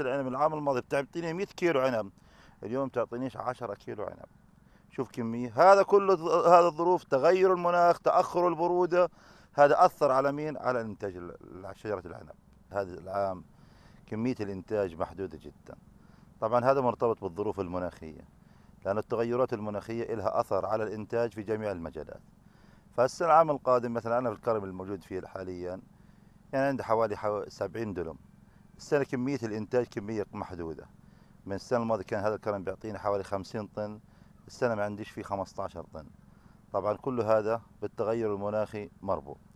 العنب العام الماضي بتعطيني 100 كيلو عنب، اليوم تعطينيش 10 كيلو عنب. شوف كمية. هذا كله هذا الظروف، تغير المناخ، تأخر البرودة، هذا أثر على مين؟ على إنتاج شجرة العنب. هذا العام كمية الإنتاج محدودة جدا. طبعا هذا مرتبط بالظروف المناخية، لأن التغيرات المناخية لها أثر على الإنتاج في جميع المجالات. فهسه العام القادم مثلا أنا في الكرم الموجود فيه حاليا يعني عندي حوالي 70 دلم. السنة كمية الإنتاج كمية محدودة. من السنة الماضية كان هذا الكرم بيعطيني حوالي 50 طن، السنة ما عنديش فيه 15 طن. طبعا كل هذا بالتغير المناخي مربوط.